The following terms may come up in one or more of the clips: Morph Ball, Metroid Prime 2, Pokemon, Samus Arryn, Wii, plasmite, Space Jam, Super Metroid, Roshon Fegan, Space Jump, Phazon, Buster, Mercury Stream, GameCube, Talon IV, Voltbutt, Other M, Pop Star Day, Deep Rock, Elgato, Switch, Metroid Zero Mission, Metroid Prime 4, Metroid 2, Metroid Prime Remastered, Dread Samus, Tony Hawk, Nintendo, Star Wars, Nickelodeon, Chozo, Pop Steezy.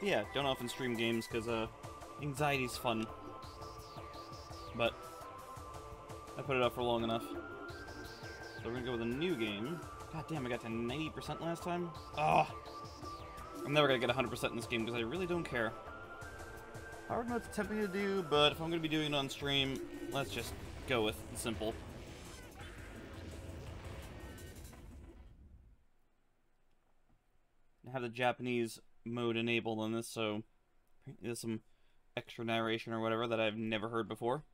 But yeah, don't often stream games because anxiety's fun. But I put it up for long enough. So we're gonna go with a new game. God damn, I got to 90% last time. Ugh! I'm never gonna get 100% in this game because I really don't care. Hard enough to tempt me to do, but if I'm gonna be doing it on stream, let's just go with the simple. I have the Japanese mode enabled on this, so there's some extra narration or whatever that I've never heard before.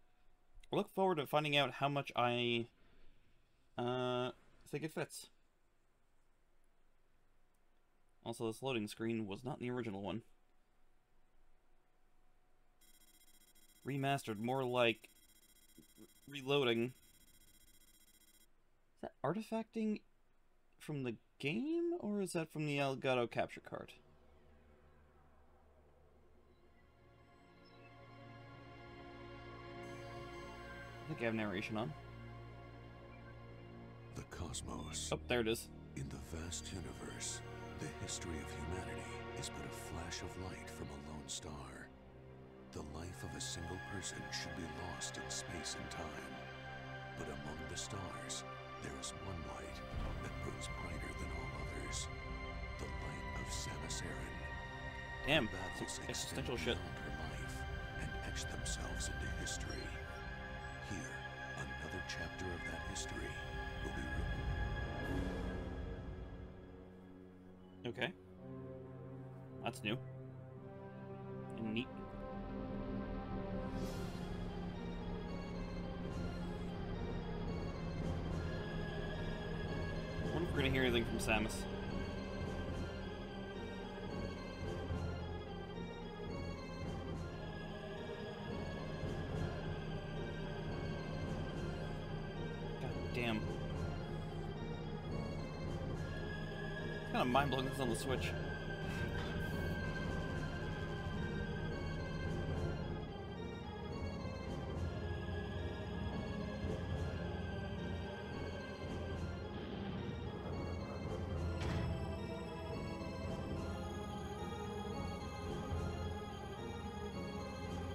I look forward to finding out how much I think it fits. Also, this loading screen was not the original one. Remastered, more like reloading. Is that artifacting from the game, or is that from the Elgato capture card? I think I have narration on. The cosmos. Oh, there it is. In the vast universe, the history of humanity is but a flash of light from a lone star. The life of a single person should be lost in space and time. But among the stars, there is one light that burns brighter than all others. The light of Samus Arryn. Damn, that's existential shit. Her life and etch themselves into history. Here, another chapter of that history will be written. Okay. That's new. And neat. I wonder if we're gonna hear anything from Samus. Damn. It's kind of mind-blowing this on the Switch.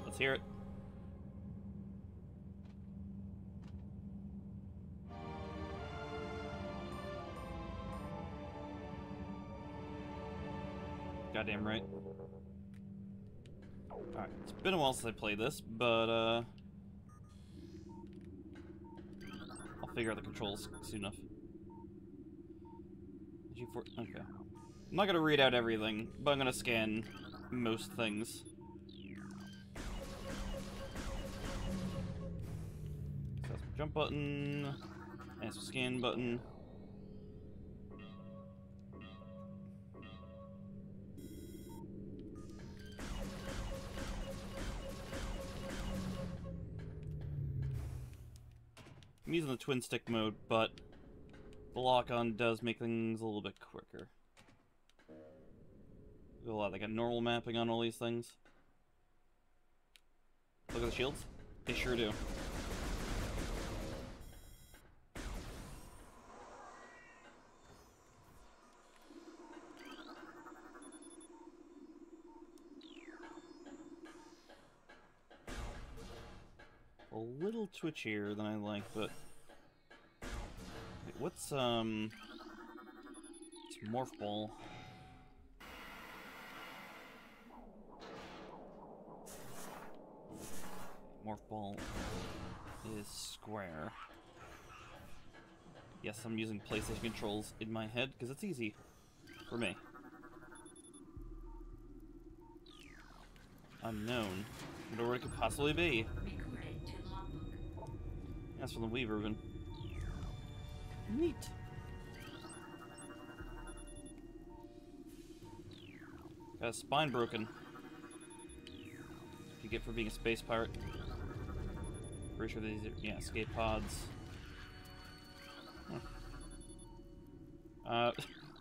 Let's hear it. Goddamn right. Alright, it's been a while since I played this, but I'll figure out the controls soon enough. Okay. I'm not gonna read out everything, but I'm gonna scan most things. So that's a jump button, and some scan button. I'm using the twin stick mode, but the lock-on does make things a little bit quicker. There's a lot like a normal mapping on all these things. Look at the shields? They sure do. A little twitchier than I like, but wait, what's it's Morph Ball. Morph Ball is square. Yes, I'm using PlayStation controls in my head because it's easy for me. Unknown. I don't know where it could possibly be. That's from the Wii version. Neat. Got a spine broken. What you get for being a space pirate. Pretty sure these are, yeah, escape pods. Huh.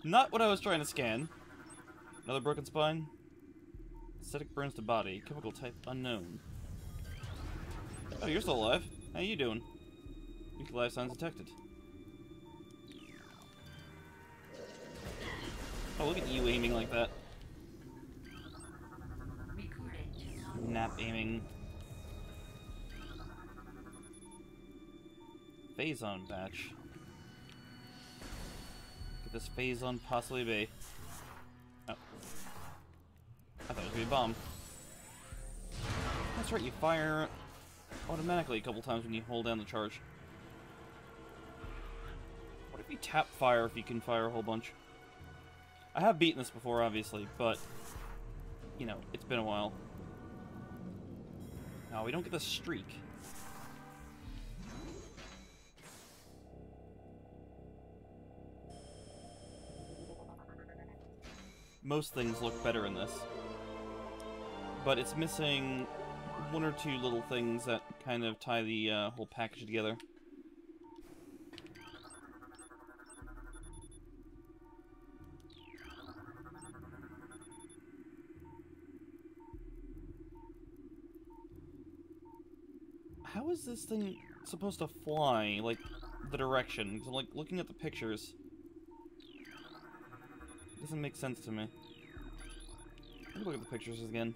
Not what I was trying to scan. Another broken spine. Aesthetic burns to body. Chemical type unknown. Oh, you're still alive. How you doing? Life signs detected. Oh, look at you aiming like that. snap aiming. Phazon patch. Could this Phazon possibly be? Oh. I thought it was gonna be a bomb. That's right, you fire automatically a couple times when you hold down the charge. What if you tap fire if you can fire a whole bunch? I have beaten this before, obviously, but, you know, it's been a while. No, we don't get the streak. Most things look better in this. But it's missing one or two little things that kind of tie the whole package together. How is this thing supposed to fly, like, the direction? Because I'm, like, looking at the pictures. It doesn't make sense to me. Let me look at the pictures again.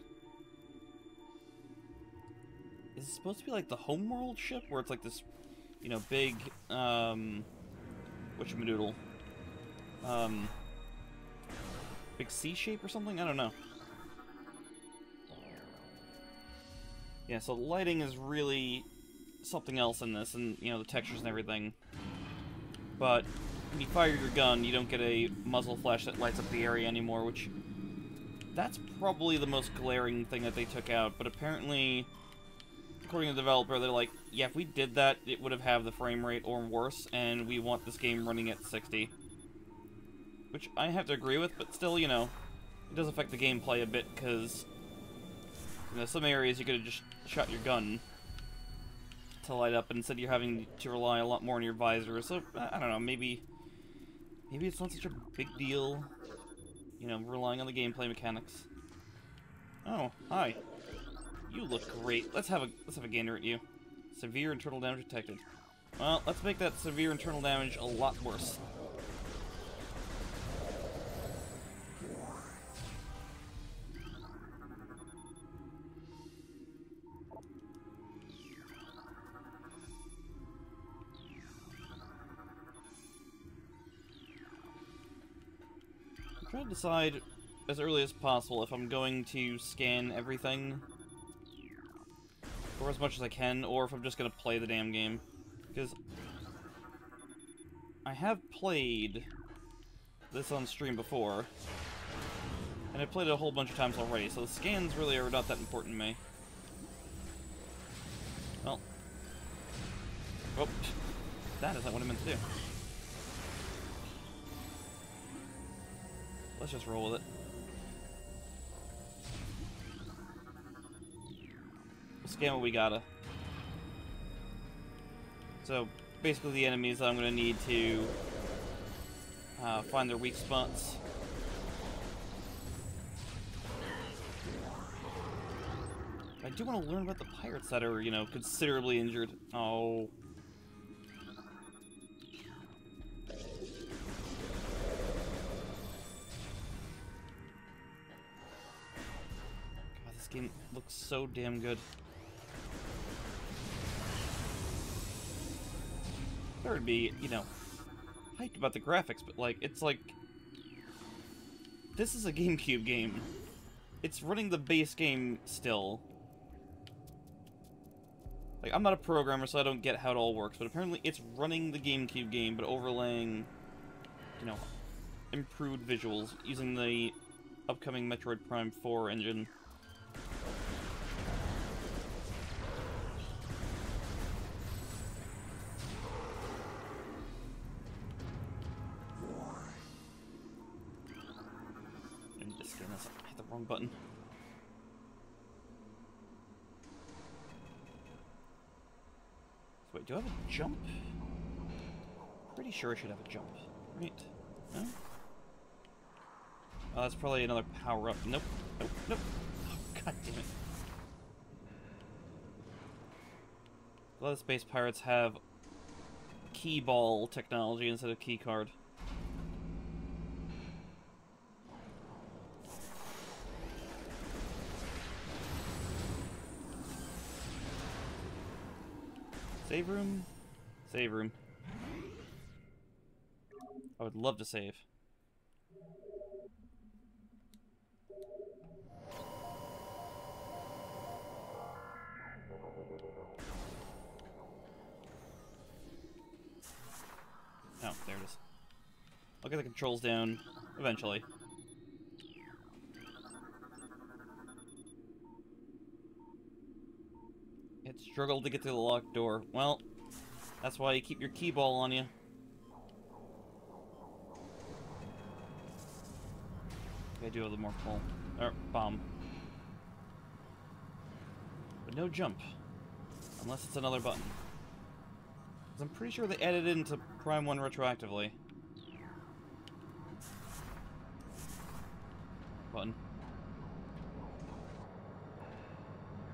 Is it supposed to be, like, the homeworld ship? Where it's, like, this, you know, big, whatchamadoodle? Big C shape or something? I don't know. Yeah, so lighting is really something else in this, and, you know, the textures and everything. But when you fire your gun, you don't get a muzzle flash that lights up the area anymore, which... that's probably the most glaring thing that they took out, but apparently, according to the developer, they're like, yeah, if we did that, it would have the frame rate or worse, and we want this game running at 60. Which I have to agree with, but still, you know, it does affect the gameplay a bit, because... you know, some areas you could have just shot your gun to light up, and instead you're having to rely a lot more on your visor. So, I don't know, maybe it's not such a big deal, you know, relying on the gameplay mechanics. Oh, hi. You look great. Let's have a gander at you. Severe internal damage detected. Well, let's make that severe internal damage a lot worse. Trying to decide as early as possible if I'm going to scan everything for as much as I can, or if I'm just going to play the damn game, because I have played this on stream before, and I played it a whole bunch of times already, so the scans really are not that important to me. Well, oh, that isn't what I meant to do. Let's just roll with it. We'll scan what we gotta. So, basically the enemies that I'm gonna need to find their weak spots. I do want to learn about the pirates that are, you know, considerably injured. Oh. Game looks so damn good. There would be, you know, hyped about the graphics, but like, it's like, this is a GameCube game. It's running the base game still. Like, I'm not a programmer, so I don't get how it all works, but apparently it's running the GameCube game, but overlaying, you know, improved visuals using the upcoming Metroid Prime 4 engine. Button. So wait, do I have a jump? Pretty sure I should have a jump, right? No? Oh, that's probably another power up. Nope, nope, nope. Oh, god damn it. A lot of space pirates have key ball technology instead of key card. Save room? Save room. I would love to save. Oh, there it is. I'll get the controls down eventually. It struggled to get to the locked door. Well, that's why you keep your key ball on you. I do have the morph ball. Or bomb. But no jump. Unless it's another button. Because I'm pretty sure they added it into Prime 1 retroactively. Button.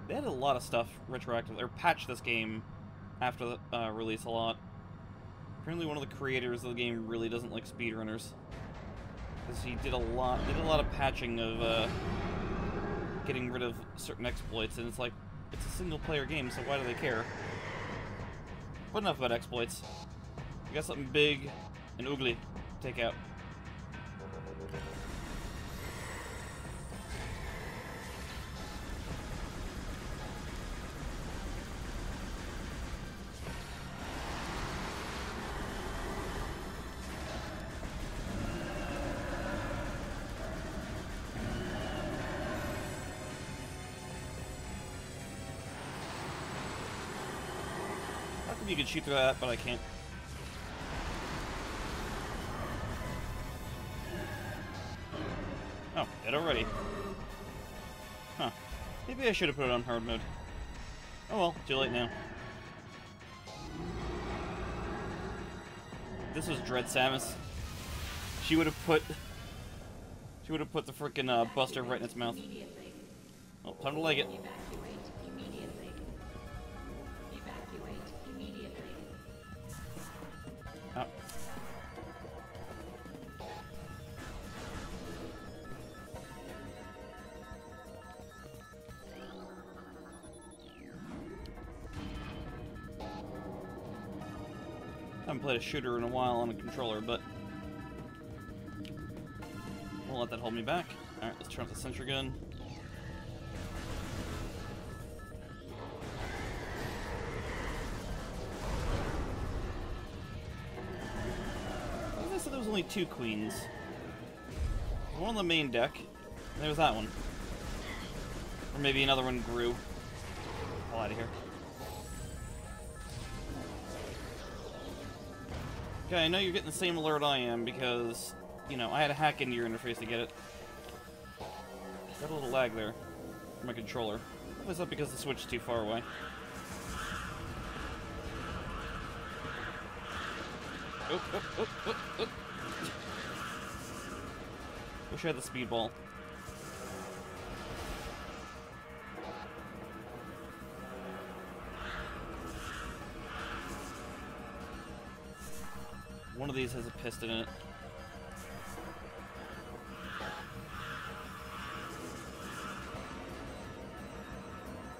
They added a lot of stuff retroactively, or patched this game after the release a lot. Apparently one of the creators of the game really doesn't like speedrunners. Because he did a lot of patching of getting rid of certain exploits, and it's like, it's a single-player game, so why do they care? But enough about exploits. We got something big and ugly to take out. You can shoot through that, but I can't. Oh, dead already. Huh. Maybe I should have put it on hard mode. Oh well, too late now. This was Dread Samus. She would have put the frickin' Buster right in its mouth. Oh, time to leg it. I haven't played a shooter in a while on a controller, but won't let that hold me back. Alright, let's turn up the sentry gun. I guess there was only two queens. One on the main deck, and there was that one. Or maybe another one grew. Get out of here. Okay, I know you're getting the same alert I am because, you know, I had to hack into your interface to get it. Got a little lag there for my controller. Probably not because the Switch is too far away. Oh, oh, oh, oh, oh. Wish I had the speed ball. One of these has a piston in it.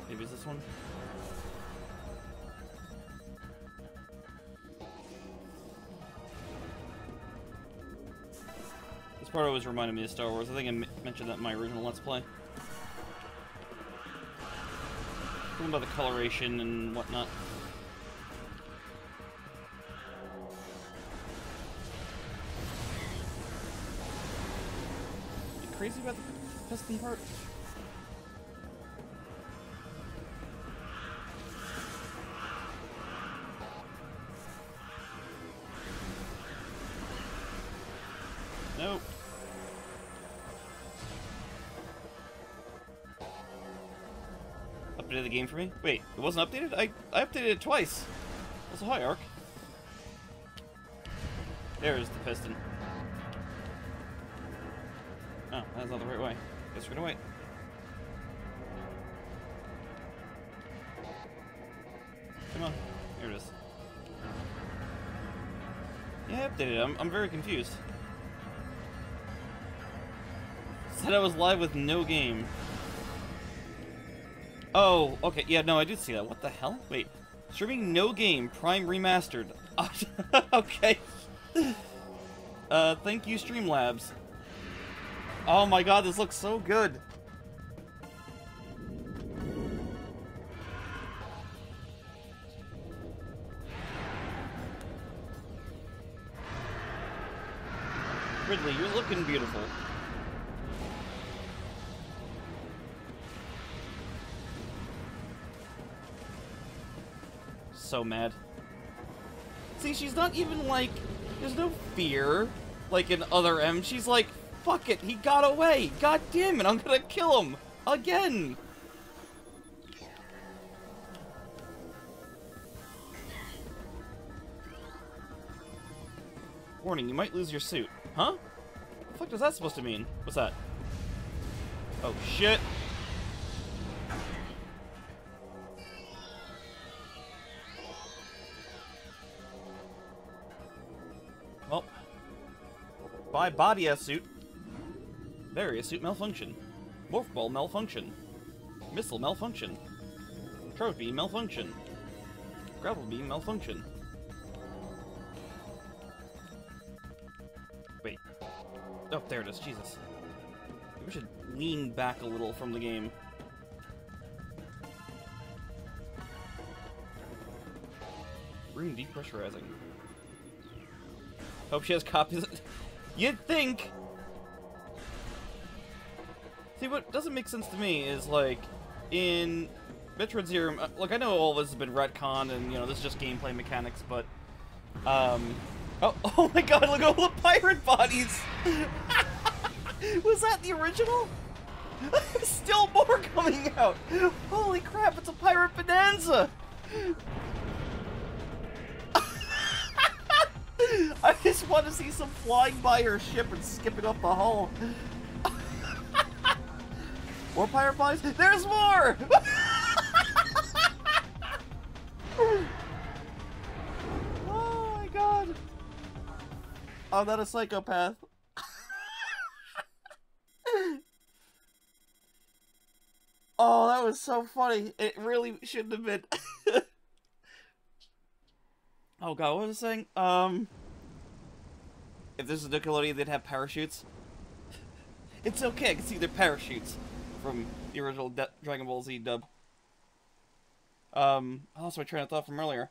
Maybe it's this one? This part always reminded me of Star Wars. I think I mentioned that in my original Let's Play. Something about the coloration and whatnot. Crazy about the piston part? Nope. Updated the game for me? Wait, it wasn't updated? I updated it twice. Also, hi, Ark. There's the piston. Oh, that's not the right way. Guess we're gonna wait. Come on. Here it is. Yeah, I updated it. I'm very confused. Said I was live with no game. Oh, okay. Yeah, no, I did see that. What the hell? Wait. Streaming no game, Prime Remastered. Okay. Thank you, Streamlabs. Oh my god, this looks so good. Ridley, you're looking beautiful. So mad. See, she's not even like, there's no fear like in Other M. She's like, fuck it, he got away. God damn it, I'm gonna kill him again. Warning, you might lose your suit. Huh? What the fuck is that supposed to mean? What's that? Oh shit. Well, bye body-ass suit. Various suit malfunction. Morph ball malfunction. Missile malfunction. Trophy malfunction. Gravel beam malfunction. Wait. Oh, there it is. Jesus. We should lean back a little from the game. Room depressurizing. Hope she has copies. You'd think. See, what doesn't make sense to me is, like, in Metroid Zero, like, I know all this has been retconned and, you know, this is just gameplay mechanics, but, oh my god, look at all the pirate bodies! Was that the original? Still more coming out! Holy crap, it's a pirate bonanza! I just want to see some flying by her ship and skipping up the hull. More pirate bodies? There's more! Oh my god. I'm not a psychopath. Oh, that was so funny. It really shouldn't have been. Oh god, what was I saying? If this was Nickelodeon, they'd have parachutes. It's okay, I can see their parachutes from the original Dragon Ball Z dub. I lost my train of thought from earlier.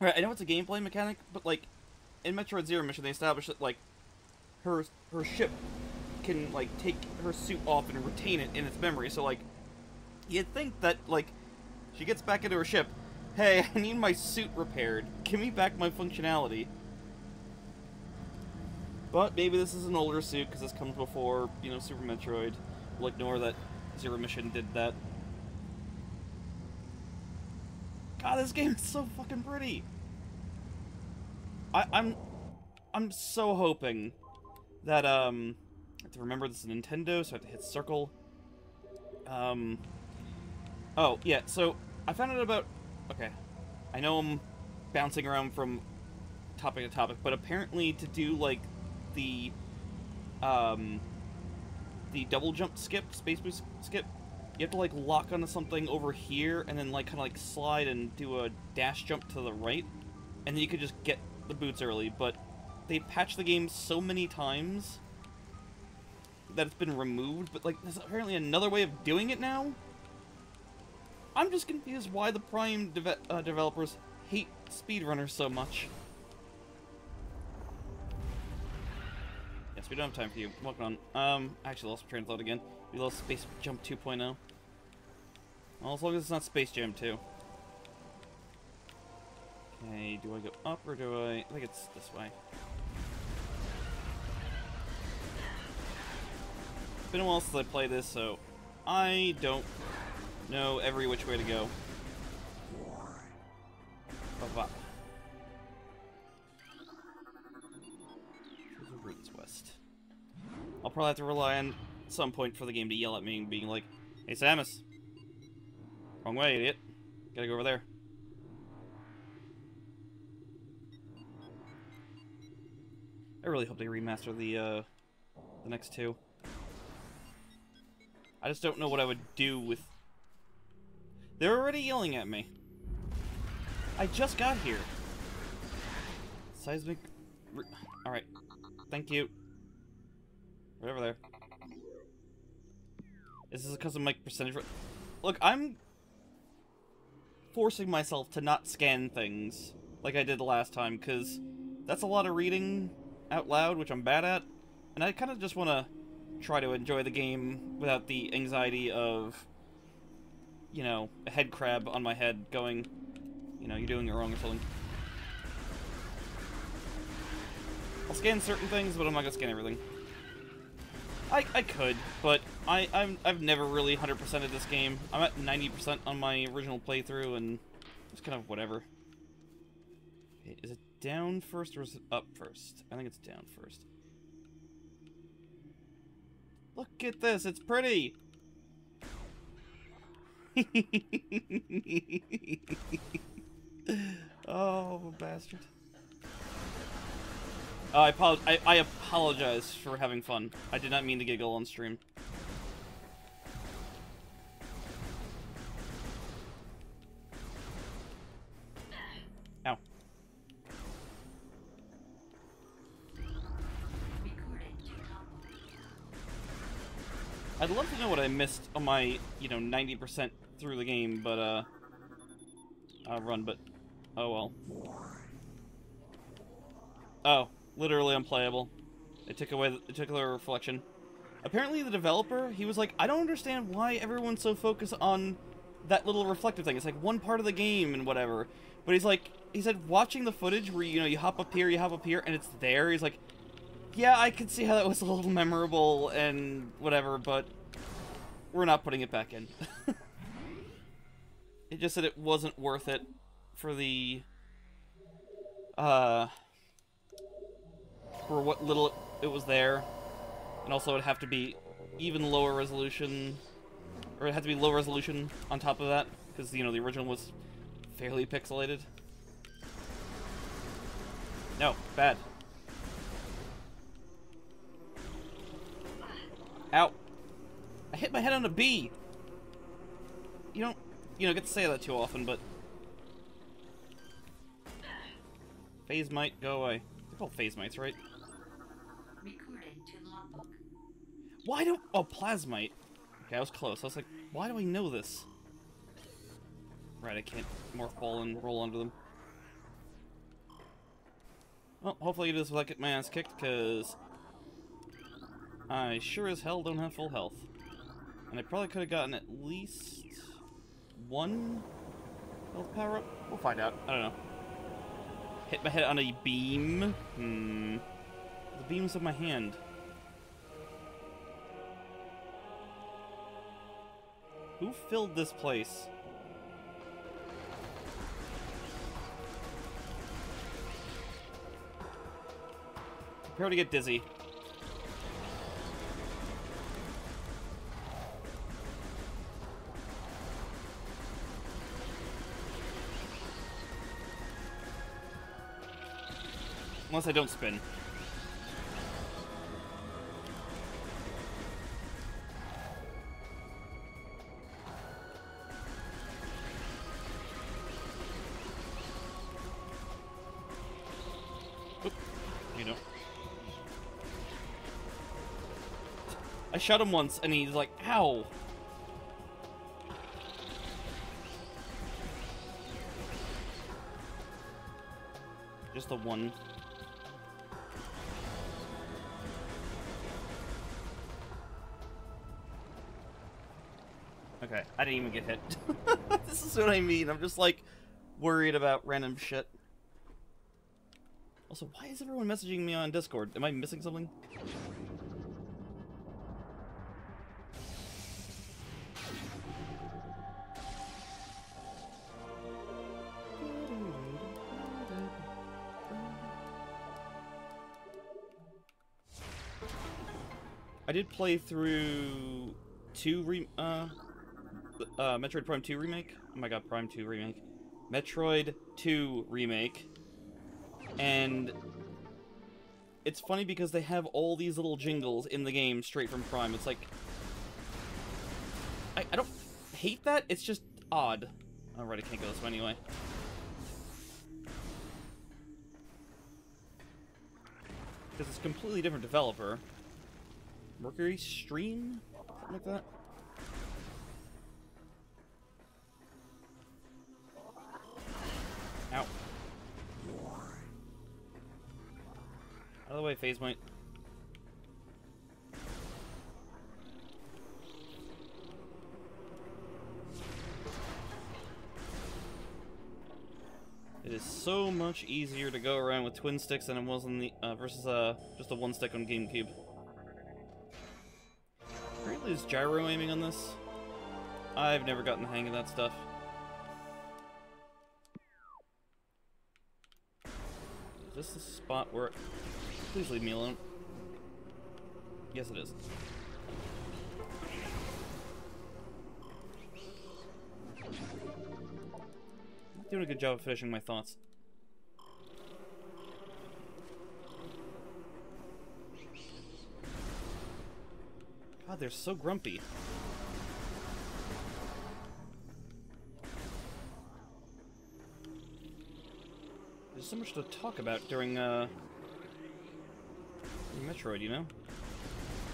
All right, I know it's a gameplay mechanic, but like in Metroid Zero Mission, they established that like her ship can like take her suit off and retain it in its memory. So like you'd think that like she gets back into her ship. Hey, I need my suit repaired. Give me back my functionality. But maybe this is an older suit because this comes before, you know, Super Metroid. We'll ignore that Zero Mission did that. God, this game is so fucking pretty. I'm so hoping that I have to remember this is Nintendo, so I have to hit circle. Oh yeah, so I found out about. Okay, I know I'm bouncing around from topic to topic, but apparently to do, like, the double jump skip, space boost skip, you have to, like, lock onto something over here and then, like, kind of, like, slide and do a dash jump to the right, and then you could just get the boots early, but they patched the game so many times that it's been removed, but, like, there's apparently another way of doing it now? I'm just confused why the Prime developers hate speedrunners so much. Yes, we don't have time for you. Welcome on. I actually lost my train of thought again. We lost Space Jump 2.0. Well, as long as it's not Space Jam 2. Okay, do I go up or do I... I think it's this way. It's been a while since I played this, so I don't... No, every which way to go. Bop-bop. The route's west. I'll probably have to rely on some point for the game to yell at me and being like, hey, Samus! Wrong way, idiot. Gotta go over there. I really hope they remaster the next two. I just don't know what I would do with... They're already yelling at me. I just got here. Seismic... Alright. Thank you. Right over there. Is this because of my percentage... Look, I'm... forcing myself to not scan things like I did the last time, because that's a lot of reading out loud, which I'm bad at. And I kind of just want to try to enjoy the game without the anxiety of, you know, a head crab on my head going, you know, you're doing it wrong or something. I'll scan certain things, but I'm not going to scan everything. I could, but I've never really 100%ed this game. I'm at 90% on my original playthrough, and it's kind of whatever. Okay, is it down first or is it up first? I think it's down first. Look at this, it's pretty! Oh, bastard. I apologize for having fun. I did not mean to giggle on stream. Ow. I'd love to know what I missed on my, you know, 90% through the game, but, I'll run, but... Oh, well. Oh. Literally unplayable. It took away the particular reflection. Apparently the developer, he was like, I don't understand why everyone's so focused on that little reflective thing. It's like one part of the game and whatever. But he's like, he said watching the footage where, you know, you hop up here, and it's there. He's like, yeah, I could see how that was a little memorable and whatever, but we're not putting it back in. It just said it wasn't worth it for the... for what little it was there, and also it'd have to be even lower resolution, or it had to be low resolution on top of that, because, you know, the original was fairly pixelated. No, bad. Ow. I hit my head on a bee! You don't, you know, get to say that too often, but... Phase might go away. They're called phase mites, right? Why don't... Oh, plasmite. Okay, I was close. I was like, why do I know this? Right, I can't morph ball and roll under them. Well, hopefully I do this without getting my ass kicked, because... I sure as hell don't have full health. And I probably could have gotten at least... one health power-up? We'll find out. I don't know. Hit my head on a beam. Hmm. The beams of my hand. Who filled this place? Prepare to get dizzy. Unless I don't spin. Oop. You know. I shot him once and he's like, ow! Just the one. Okay, I didn't even get hit. This is what I mean. I'm just, like, worried about random shit. Also, why is everyone messaging me on Discord? Am I missing something? I did play through Metroid Prime 2 Remake? Oh my god, Prime 2 Remake. Metroid 2 Remake. And... it's funny because they have all these little jingles in the game straight from Prime. It's like... I don't hate that, it's just odd. Alright, I can't go this way anyway. because it's a completely different developer. Mercury Stream? Something like that? Ow. Out of the way, Phase Point. It is so much easier to go around with twin sticks than it was in the versus just the one stick on GameCube. Ridley is gyro aiming on this. I've never gotten the hang of that stuff. Is this the spot where? Please leave me alone. Yes, it is. Doing a good job of finishing my thoughts. God, they're so grumpy. There's so much to talk about during Metroid, you know?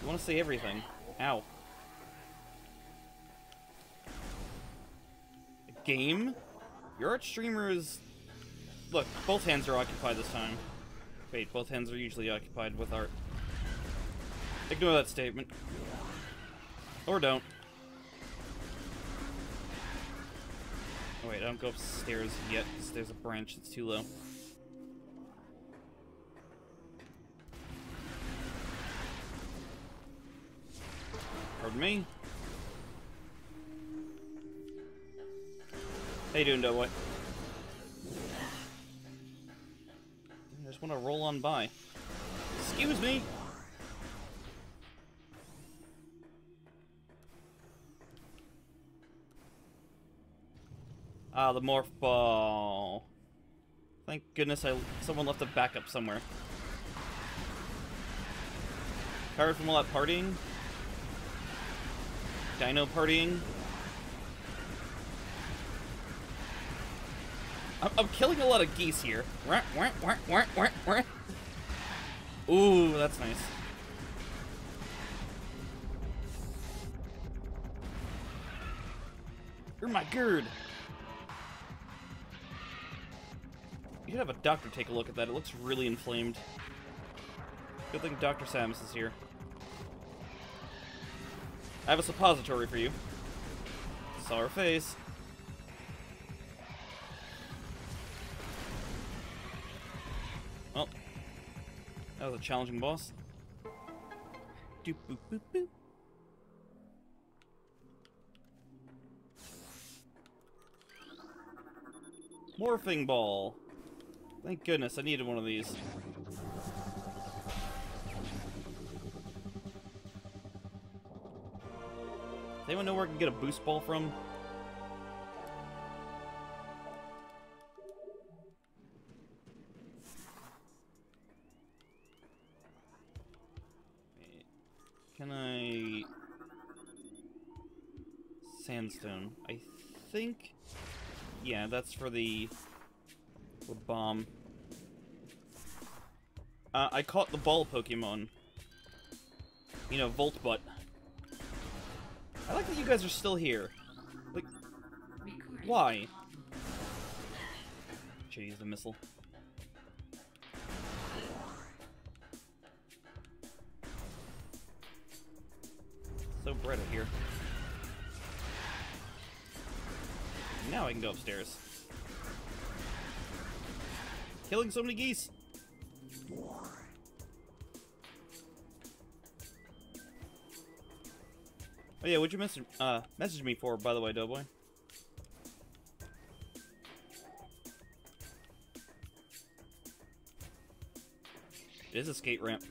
You want to say everything. Ow. A game? Your art streamer is... Look, both hands are occupied this time. Wait, both hands are usually occupied with art. Ignore that statement. Or don't. Oh wait, I don't go upstairs yet, because there's a branch that's too low. Pardon me. How you doing, Doughboy? I just want to roll on by. Excuse me! Ah, the Morph Ball. Thank goodness someone left a backup somewhere. Tired from all that partying? Dino partying? I'm killing a lot of geese here. Ooh, that's nice. You're my gird. You should have a doctor take a look at that. It looks really inflamed. Good thing Dr. Samus is here. I have a suppository for you. Saw her face. That was a challenging boss. Doop, boop, boop, boop. Morphing ball. Thank goodness, I needed one of these. Does anyone know where I can get a boost ball from? Sandstone. I think... Yeah, that's for the bomb. I caught the ball Pokemon. You know, Voltbutt. I like that you guys are still here. Like, why? Jeez, the missile. So bright out here. Now I can go upstairs. Killing so many geese! Oh yeah, what'd you message me for, by the way, Doughboy? It is a skate ramp.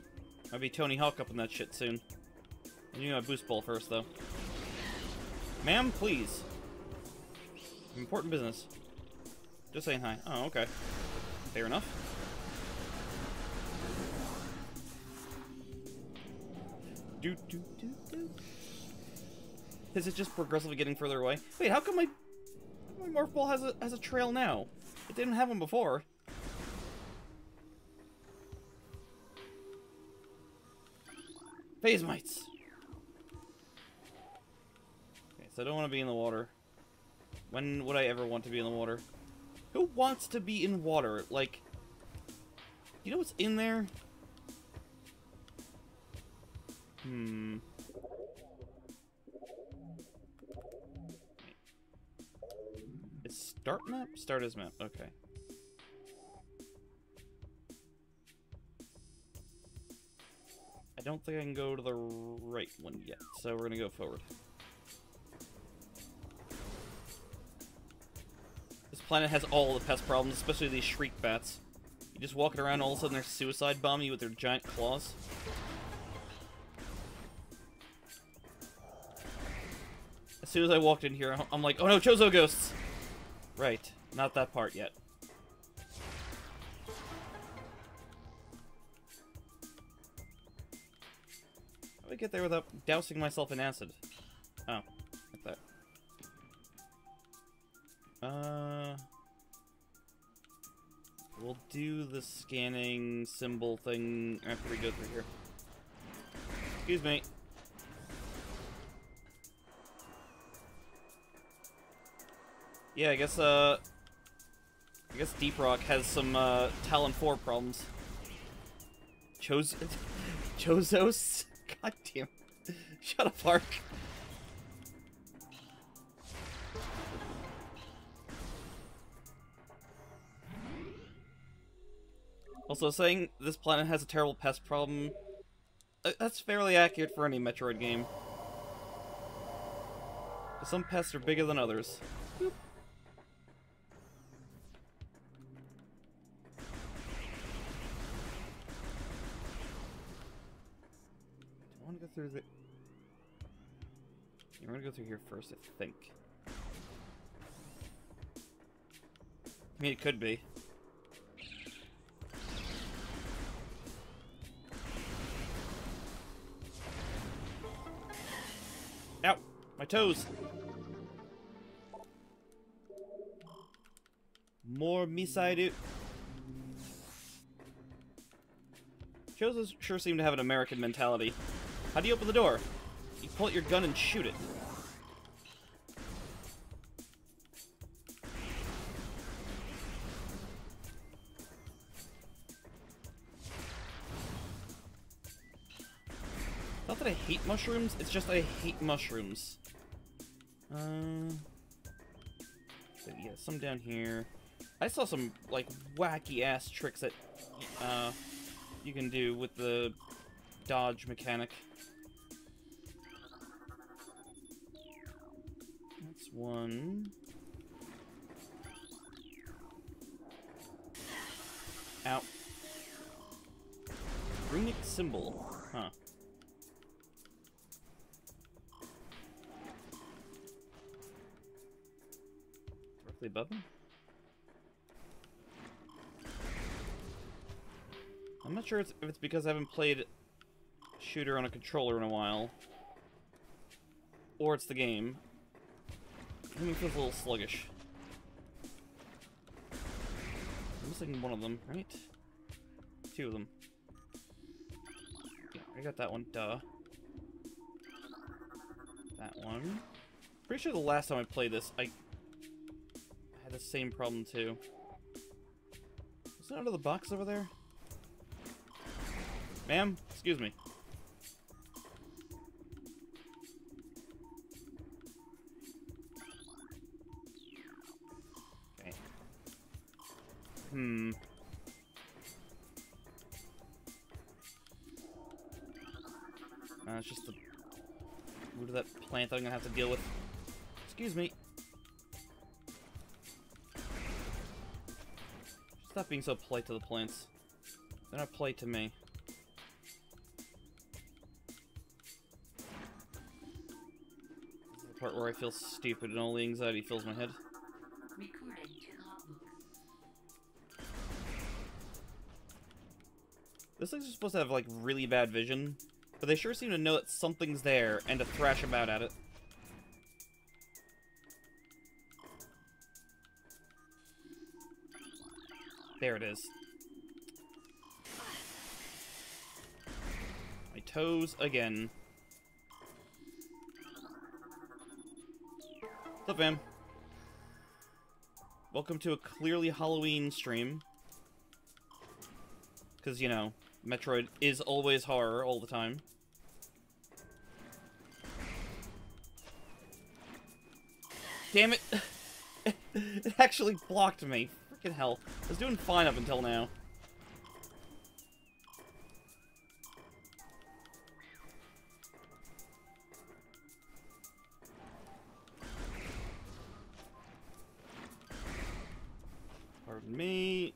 Might be Tony Hawk up in that shit soon. I need my boost ball first, though. Ma'am, please. Important business. Just saying hi. Oh, okay. Fair enough. Do do do do. Is it just progressively getting further away? Wait, how come my Morph Ball has a trail now? It didn't have one before. Phase mites! Okay, so I don't want to be in the water. When would I ever want to be in the water? Who wants to be in water? Like, you know what's in there? Hmm. It's start map? Start as map, okay. I don't think I can go to the right one yet, so we're gonna go forward. This planet has all the pest problems, especially these shriek bats. You just walking around, all of a sudden they're suicide bombing you with their giant claws. As soon as I walked in here, I'm like, oh no, Chozo ghosts! Right, not that part yet. I get there without dousing myself in acid. Oh, like that. We'll do the scanning symbol thing after we go through here. Excuse me. Yeah, I guess Deep Rock has some Talon IV problems. Chozos. God damn it. Shut up, Ark. Also, saying this planet has a terrible pest problem, that's fairly accurate for any Metroid game. Some pests are bigger than others. Boop. Through the... We're gonna go through here first, I think. I mean, it could be. Ow! My toes! More misidu. Chozo sure seem to have an American mentality. How do you open the door? You pull out your gun and shoot it. Not that I hate mushrooms, it's just I hate mushrooms. So yeah, some down here. I saw some, like, wacky-ass tricks that you can do with the dodge mechanic. One. Out. Runic symbol. Huh. Roughly above him? I'm not sure if it's because I haven't played shooter on a controller in a while. Or it's the game. I mean, it feels a little sluggish. I'm missing one of them, right? Two of them. Yeah, I got that one, duh. That one. Pretty sure the last time I played this, I had the same problem too. Is that under the box over there? Ma'am? Excuse me. Hmm. It's just the root of that plant that I'm gonna have to deal with. Excuse me. Stop being so polite to the plants. They're not polite to me. This is the part where I feel stupid and all the anxiety fills my head. This thing's just supposed to have, like, really bad vision, but they sure seem to know that something's there and to thrash about at it. There it is. my toes again. What's up, fam? Welcome to a clearly Halloween stream. Because, you know, Metroid is always horror all the time. Damn it! It actually blocked me. Freaking hell. I was doing fine up until now. Pardon me.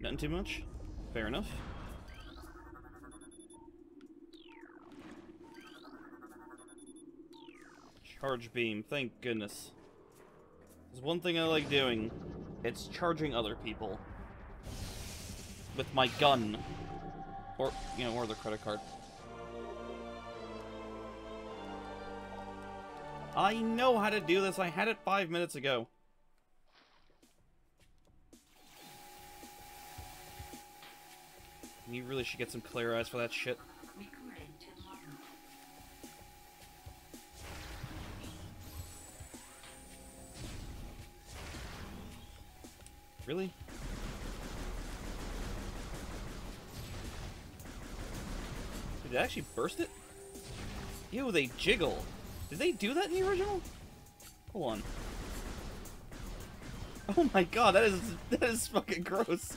Nothing too much? Fair enough. Charge beam, thank goodness. There's one thing I like doing. It's charging other people. With my gun. Or, you know, or their credit card. I know how to do this. I had it 5 minutes ago. You really should get some clear eyes for that shit. Really? Did it actually burst it? Ew, they jiggle. Did they do that in the original? Hold on. Oh my god, that is fucking gross.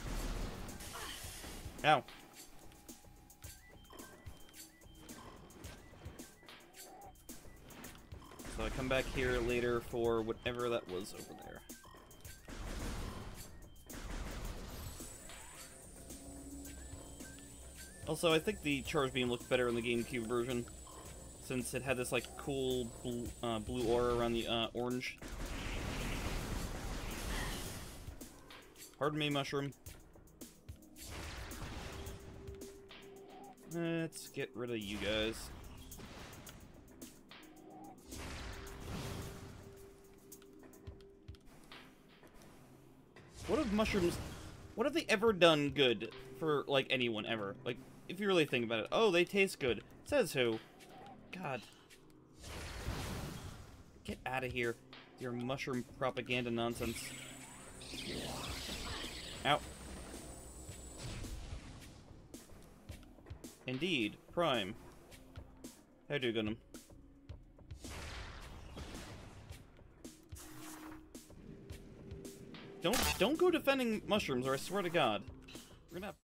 Ow. So I come back here later for whatever that was over there. Also, I think the charge beam looked better in the GameCube version, since it had this, like, cool blue aura around the orange. Pardon me, mushroom. Let's get rid of you guys. What have mushrooms... What have they ever done good for, like, anyone ever? Like... If you really think about it. Oh, they taste good. Says who? God. Get out of here. Your mushroom propaganda nonsense. Ow. Indeed. Prime. How do you gun him? Don't go defending mushrooms or I swear to God. We're gonna have